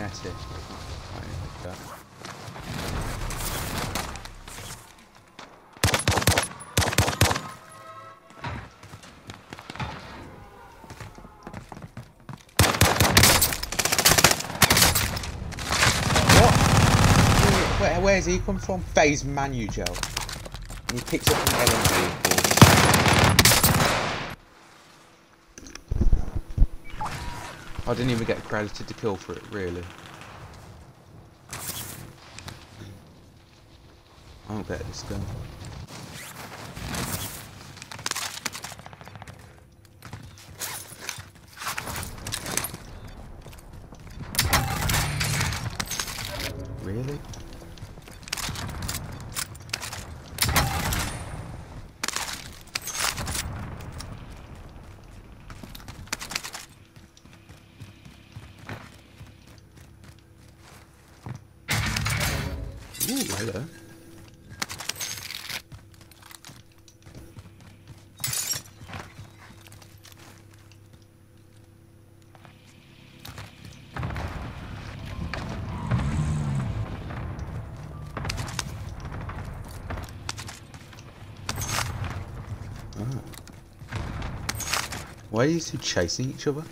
kinetic. Right, what? Where's he come from? Faze Manugel. And he picks up an LMG. I didn't even get credited to kill for it, really. I won't get this gun. Really? Hello. Oh. Why are you two chasing each other?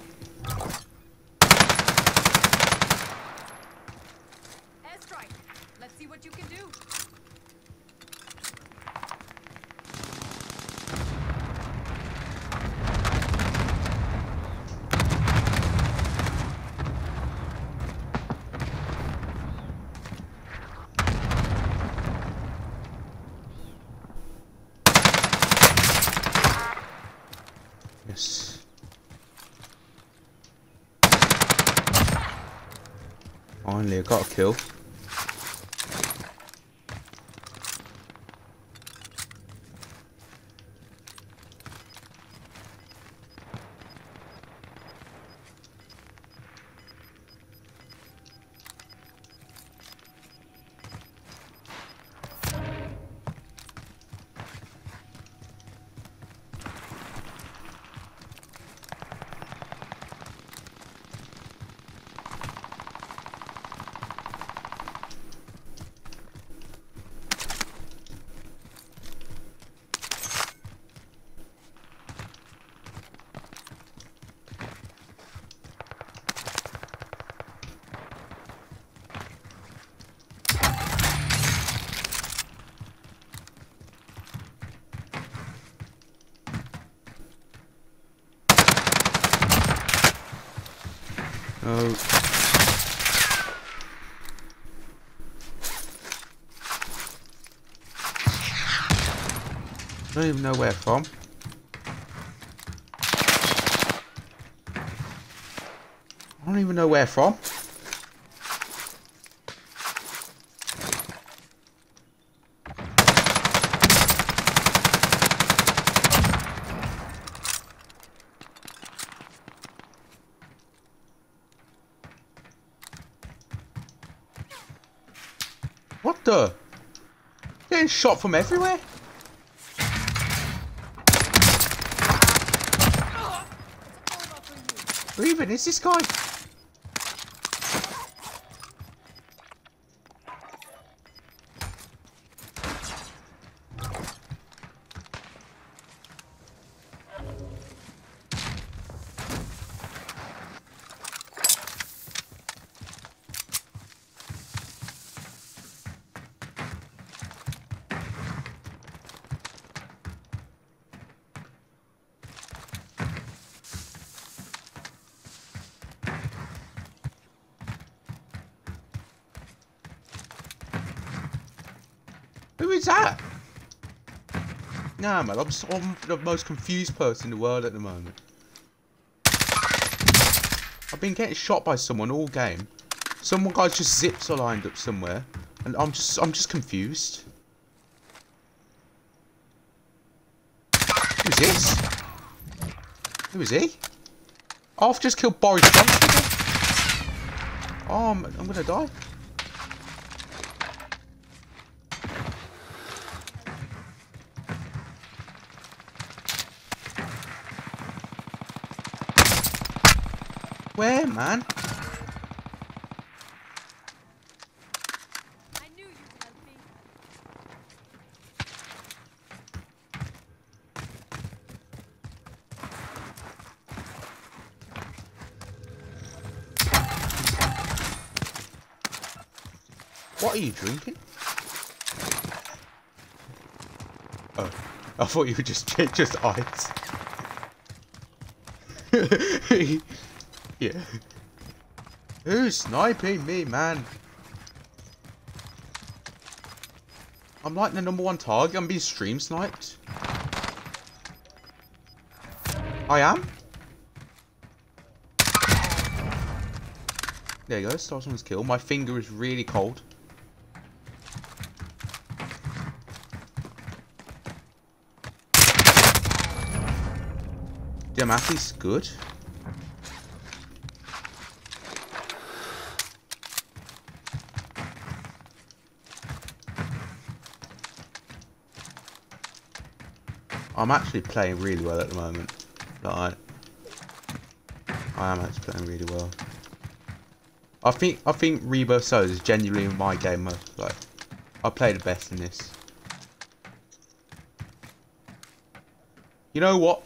Finally, I got a kill. Oh. I don't even know where from. I don't even know where from. What the? Getting shot from everywhere? Raven, is this guy? Who is that? Nah, man, I'm the most confused person in the world at the moment. I've been getting shot by someone all game. Some guys just zips are lined up somewhere, and I'm just confused. Who's this? Who is he? Oh, I've just killed Boris Johnson. Oh, I'm gonna die. Where, man? What are you drinking? Oh, I thought you were just ice. Yeah. Who's sniping me, man? I'm like the #1 target. I'm being stream sniped. I am? There you go, start someone's kill. My finger is really cold. Demaci's good. I'm actually playing really well at the moment. Like, I am actually playing really well. I think Rebirth Souls is genuinely my game mode. Like, I play the best in this. You know what?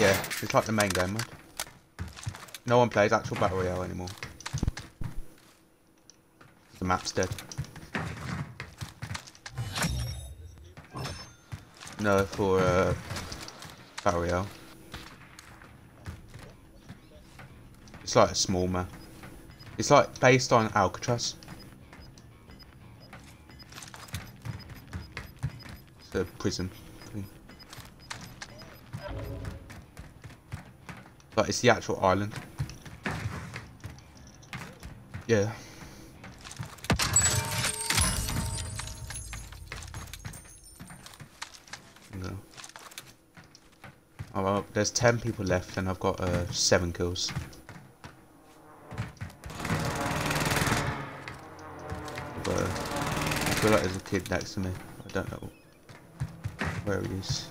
Yeah, it's like the main game mode. No one plays actual Battle Royale anymore. The map's dead. No, for Battle Royale. It's like a small map. It's like based on Alcatraz. It's a prison thing. But it's the actual island. Yeah. There's 10 people left and I've got 7 kills. But, I feel like there's a kid next to me. I don't know where he is.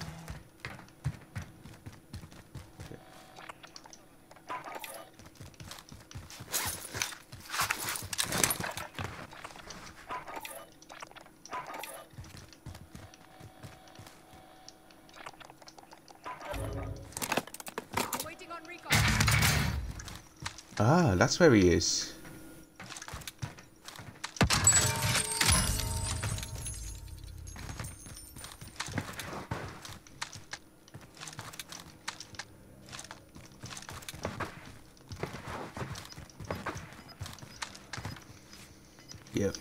Ah, that's where he is. Yep,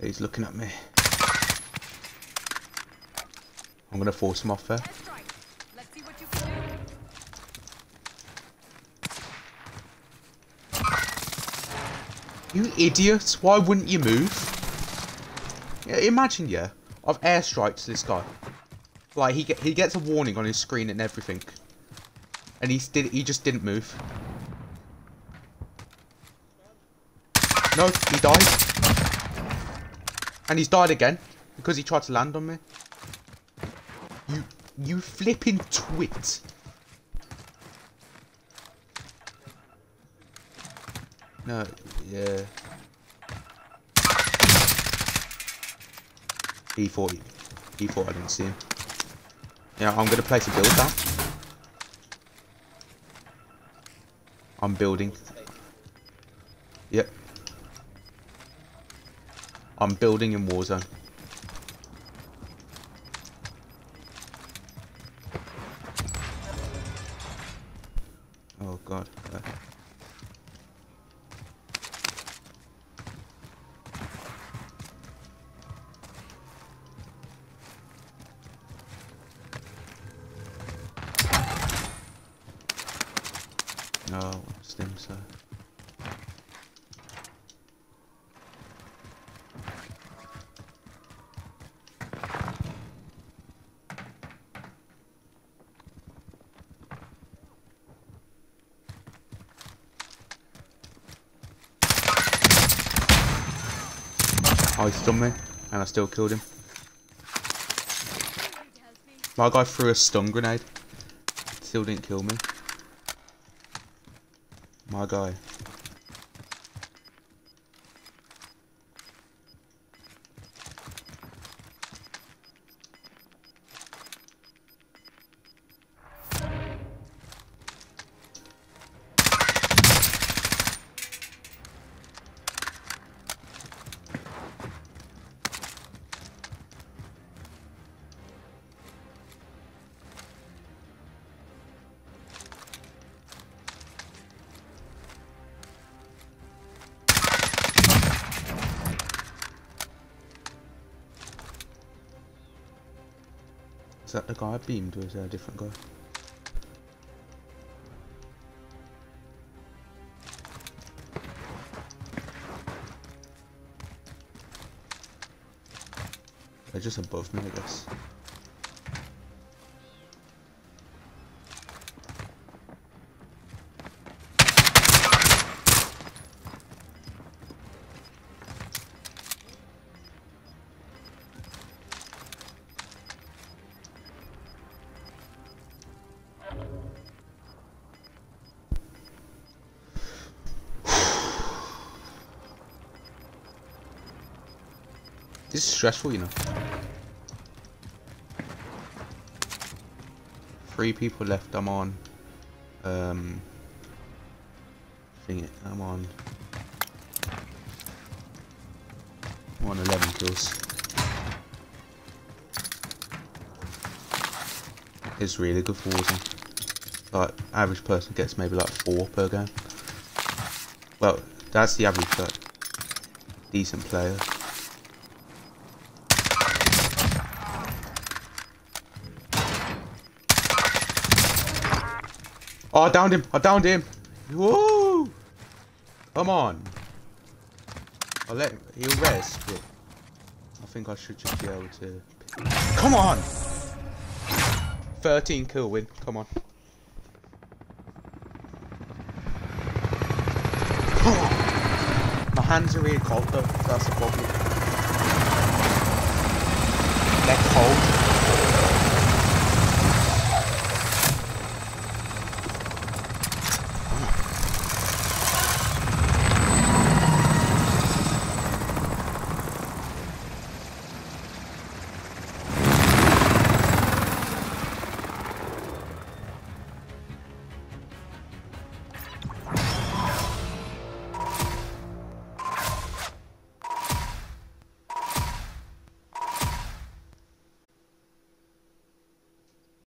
he's looking at me. I'm gonna force him off there. You idiot, why wouldn't you move? Yeah, imagine, yeah, I've airstriked this guy. Like, he gets a warning on his screen and everything. And he just didn't move. No, he died. And he's died again, because he tried to land on me. You flipping twit. No, yeah. He thought I didn't see him. Yeah, I'm gonna place a build down. I'm building. Yep. I'm building in Warzone. Oh god. No, it's them, sir. Oh, he stunned me, and I still killed him. My guy threw a stun grenade. Still didn't kill me. My guy. Is that the guy I beamed, or is there a different guy? They're just above me, I guess. This is stressful, you know. 3 people left. I'm on. I'm on 11 kills. It's really good for Warzone. Like, average person gets maybe like 4 per game. Well, that's the average, like, decent player. Oh, I downed him! I downed him! Woo! Come on! I'll let him. He'll rest, but I think I should just be able to. Come on! 13 kill win. Come on. Come on! My hands are really cold though. That's the problem. They're cold.